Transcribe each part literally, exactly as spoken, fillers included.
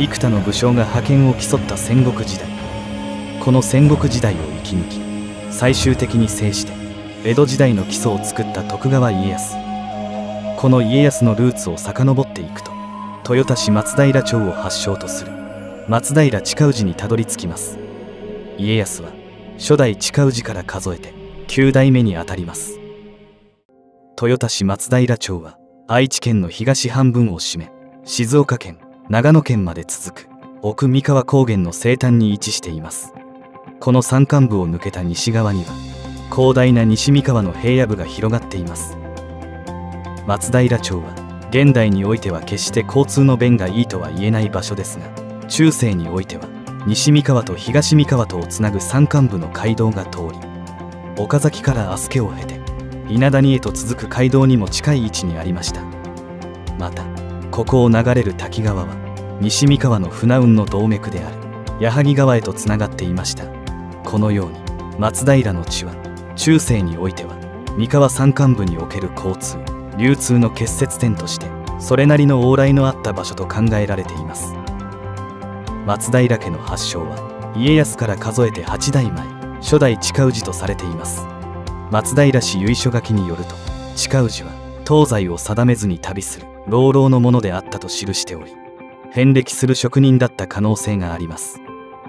幾多の武将が覇権を競った戦国時代。この戦国時代を生き抜き、最終的に制して江戸時代の基礎を作った徳川家康。この家康のルーツを遡っていくと、豊田市松平町を発祥とする松平親氏にたどり着きます。家康は初代親氏から数えてきゅうだいめにあたります。豊田市松平町は愛知県の東半分を占め、静岡県、長野県まで続く奥三河高原の西端に位置しています。この山間部を抜けた西側には広大な西三河の平野部が広がっています。松平町は現代においては決して交通の便がいいとは言えない場所ですが、中世においては西三河と東三河とをつなぐ山間部の街道が通り、岡崎から足助を経て稲谷へと続く街道にも近い位置にありました。またここを流れる滝川は西三河の船運の動脈である矢作川へとつながっていました。このように松平の地は中世においては三河山間部における交通流通の結節点としてそれなりの往来のあった場所と考えられています。松平家の発祥は家康から数えてはちだいまえ、初代親氏とされています。松平氏由緒書きによると、親氏は東西を定めずに旅する浪々のものであったと記しており、遍歴する職人だった可能性があります。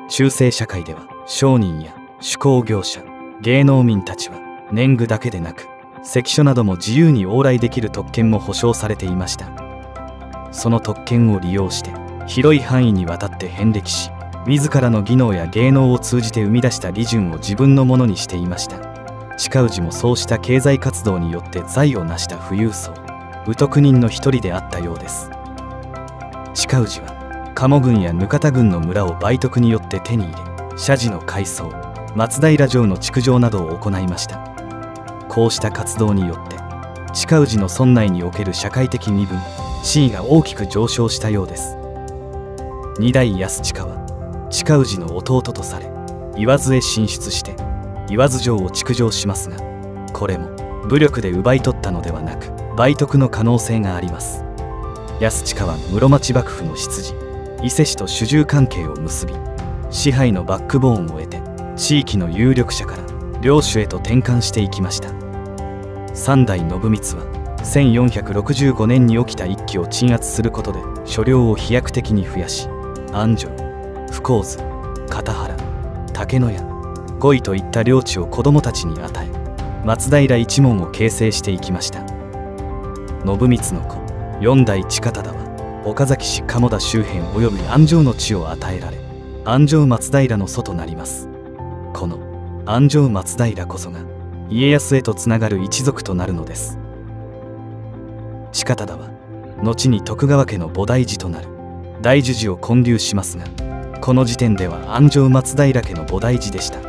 中世社会では商人や手工業者、芸能民たちは年貢だけでなく関所なども自由に往来できる特権も保障されていました。その特権を利用して広い範囲にわたって遍歴し、自らの技能や芸能を通じて生み出した利潤を自分のものにしていました。親氏もそうした経済活動によって財を成した富裕層、宇徳人の一人であったようです。親氏は鴨郡や額田郡の村を売得によって手に入れ、社寺の改装、松平城の築城などを行いました。こうした活動によって親氏の村内における社会的身分、地位が大きく上昇したようです。二代安親は親氏の弟とされ、岩津へ進出して岩津城を築城しますが、これも武力で奪い取ったのではなく売得の可能性があります。安親は室町幕府の執事伊勢氏と主従関係を結び、支配のバックボーンを得て地域の有力者から領主へと転換していきました。三代信光はせんよんひゃくろくじゅうごねんに起きた一揆を鎮圧することで所領を飛躍的に増やし、安城、福王津、片原、竹野屋、五井といった領地を子どもたちに与え、松平一門を形成していきました。信光の子四代親忠は岡崎市鴨田周辺及び安城の地を与えられ、安城松平の祖となります。この安城松平こそが家康へとつながる一族となるのです。親忠は後に徳川家の菩提寺となる大樹寺を建立しますが、この時点では安城松平家の菩提寺でした。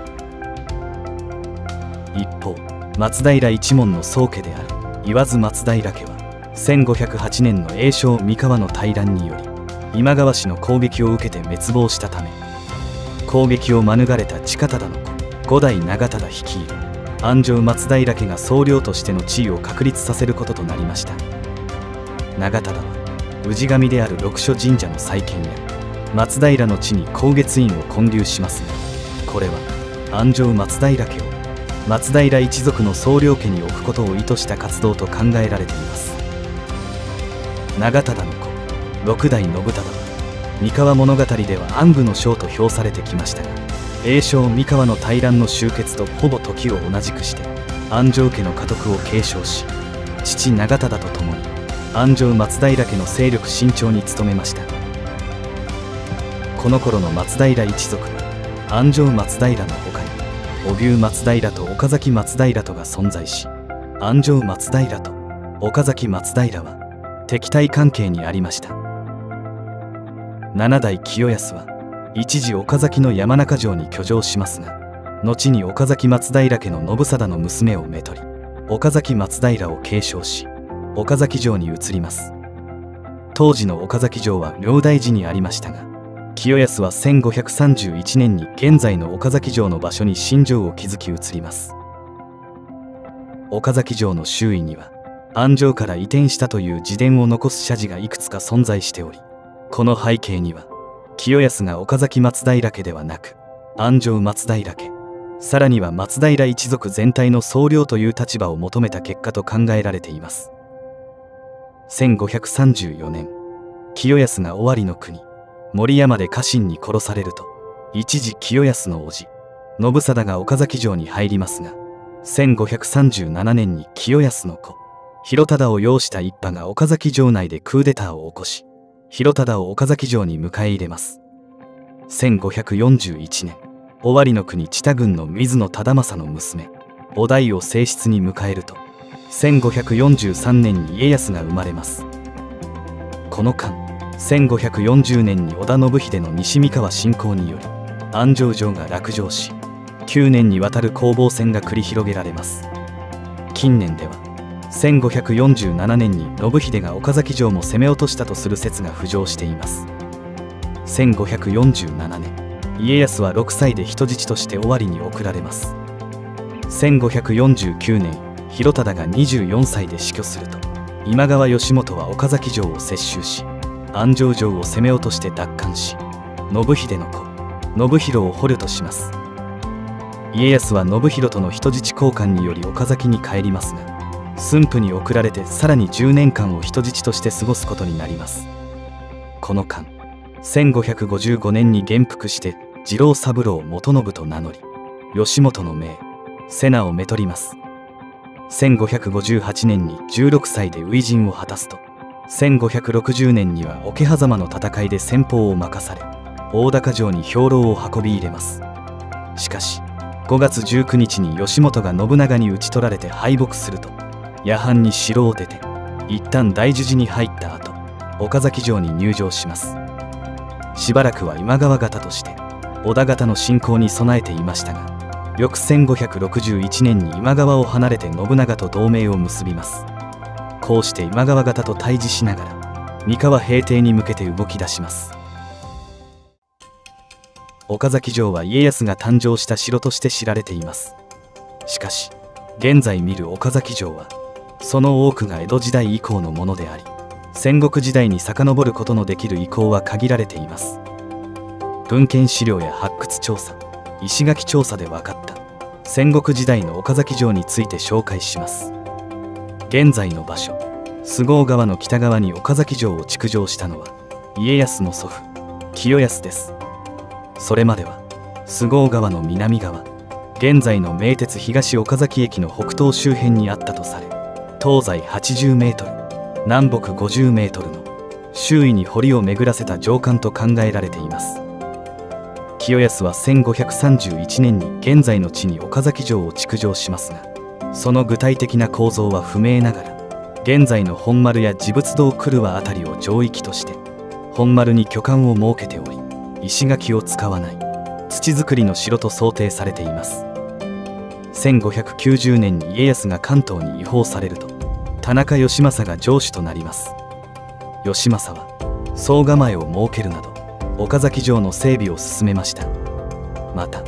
一方、松平一門の宗家である岩津松平家はせんごひゃくはちねんの栄正三河の大乱により今川氏の攻撃を受けて滅亡したため、攻撃を免れた親忠の子五代長忠率いる安城松平家が総領としての地位を確立させることとなりました。長忠は氏神である六所神社の再建や松平の地に光月院を建立しますが、これは安城松平家を松平一族の総領家に置くことを意図した活動と考えられています。長忠の子六代信忠は三河物語では暗部の将と評されてきましたが、栄正三河の大乱の終結とほぼ時を同じくして安城家の家督を継承し、父長忠と共に安城松平家の勢力伸長に努めました。この頃の松平一族は安城松平の他に小牛松平と岡崎松平とが存在し、安城松平と岡崎松平は敵対関係にありました。七代清康は一時岡崎の山中城に居城しますが、後に岡崎松平家の信貞の娘をめとり岡崎松平を継承し、岡崎城に移ります。当時の岡崎城は領台寺にありましたが、清康はせんごひゃくさんじゅういちねんに現在の岡崎城の場所に新城を築き移ります。岡崎城の周囲には安城から移転したという自伝を残す社寺がいくつか存在しており、この背景には清康が岡崎松平家ではなく安城松平家、さらには松平一族全体の総領という立場を求めた結果と考えられています。せんごひゃくさんじゅうよねん、清康が尾張の国守山で家臣に殺されると、一時清康の叔父信貞が岡崎城に入りますが、せんごひゃくさんじゅうななねんに清康の子広忠を擁した一派が岡崎城内でクーデターを起こし、広忠を岡崎城に迎え入れます。せんごひゃくよんじゅういちねん、尾張の国知多郡の水野忠政の娘於大を正室に迎えると、せんごひゃくよんじゅうさんねんに家康が生まれます。この間、せんごひゃくよんじゅうねんに織田信秀の西三河侵攻により安城城が落城し、きゅうねんにわたる攻防戦が繰り広げられます。近年ではせんごひゃくよんじゅうななねんに信秀が岡崎城も攻め落としたとする説が浮上しています。せんごひゃくよんじゅうななねん、家康はろくさいで人質として尾張に送られます。せんごひゃくよんじゅうきゅうねん、広忠がにじゅうよんさいで死去すると、今川義元は岡崎城を接収し安城城を攻め落として奪還し、信秀の子信弘を捕虜とします。家康は信弘との人質交換により岡崎に帰りますが、駿府に送られてさらにじゅうねんかんを人質として過ごすことになります。この間、せんごひゃくごじゅうごねんに元服して次郎三郎元信と名乗り、義元の命瀬名をめとります。せんごひゃくごじゅうはちねんにじゅうろくさいで初陣を果たすと、せんごひゃくろくじゅうねんには桶狭間の戦いで先鋒を任され大高城に兵糧を運び入れます。しかしごがつじゅうくにちに義元が信長に討ち取られて敗北すると、夜半に城を出て一旦大樹寺に入った後、岡崎城に入城します。しばらくは今川方として織田方の侵攻に備えていましたが、翌せんごひゃくろくじゅういちねんに今川を離れて信長と同盟を結びます。こうして今川方と対峙しながら三河平定に向けて動き出します。岡崎城は家康が誕生した城として知られています。しかし現在見る岡崎城はその多くが江戸時代以降のものであり、戦国時代に遡ることのできる遺構は限られています。文献資料や発掘調査、石垣調査で分かった戦国時代の岡崎城について紹介します。現在の場所菅生川の北側に岡崎城を築城したのは家康の祖父清康です。それまでは菅生川の南側、現在の名鉄東岡崎駅の北東周辺にあったとされ、東西はちじゅうメートル南北ごじゅうメートルの周囲に堀を巡らせた城管と考えられています。清康はせんごひゃくさんじゅういちねんに現在の地に岡崎城を築城しますが、その具体的な構造は不明ながら、現在の本丸や持仏堂曲輪辺りを城域として本丸に巨漢を設けており、石垣を使わない土作りの城と想定されています。せんごひゃくきゅうじゅうねんに家康が関東に移砲されると、田中義政が城主となります。義政は総構えを設けるなど岡崎城の整備を進めました。また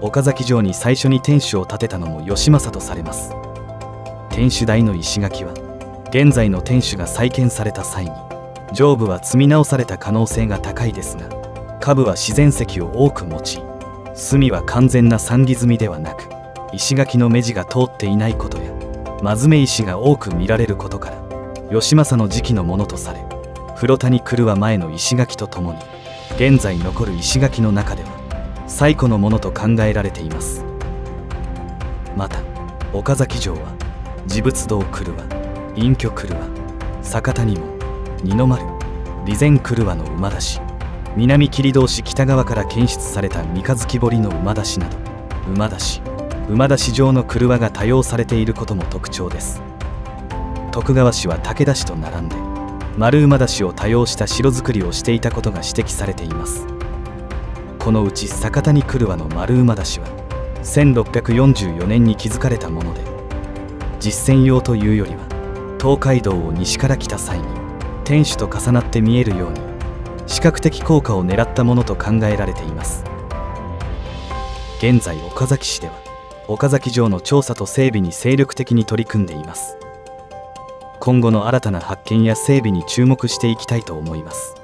岡崎城に最初に天守を建てたのも義政とされます。天守台の石垣は現在の天守が再建された際に上部は積み直された可能性が高いですが、下部は自然石を多く用い、隅は完全な錆木積みではなく石垣の目地が通っていないことや真詰石が多く見られることから、義政の時期のものとされ、黒谷曲輪前の石垣とともに現在残る石垣の中では最古のものと考えられています。また岡崎城は持仏堂曲輪、隠居曲輪、坂谷門、二の丸、備前曲輪の馬出し、南切通市北側から検出された三日月堀の馬出しなど、馬出し馬出し状の車が多用されていることも特徴です。徳川氏は武田氏と並んで丸馬出しを多用した城造りをしていたことが指摘されています。このうち坂谷曲輪の丸馬出しはせんろっぴゃくよんじゅうよねんに築かれたもので、実践用というよりは東海道を西から来た際に天守と重なって見えるように視覚的効果を狙ったものと考えられています。現在岡崎市では岡崎城の調査と整備に精力的に取り組んでいます。今後の新たな発見や整備に注目していきたいと思います。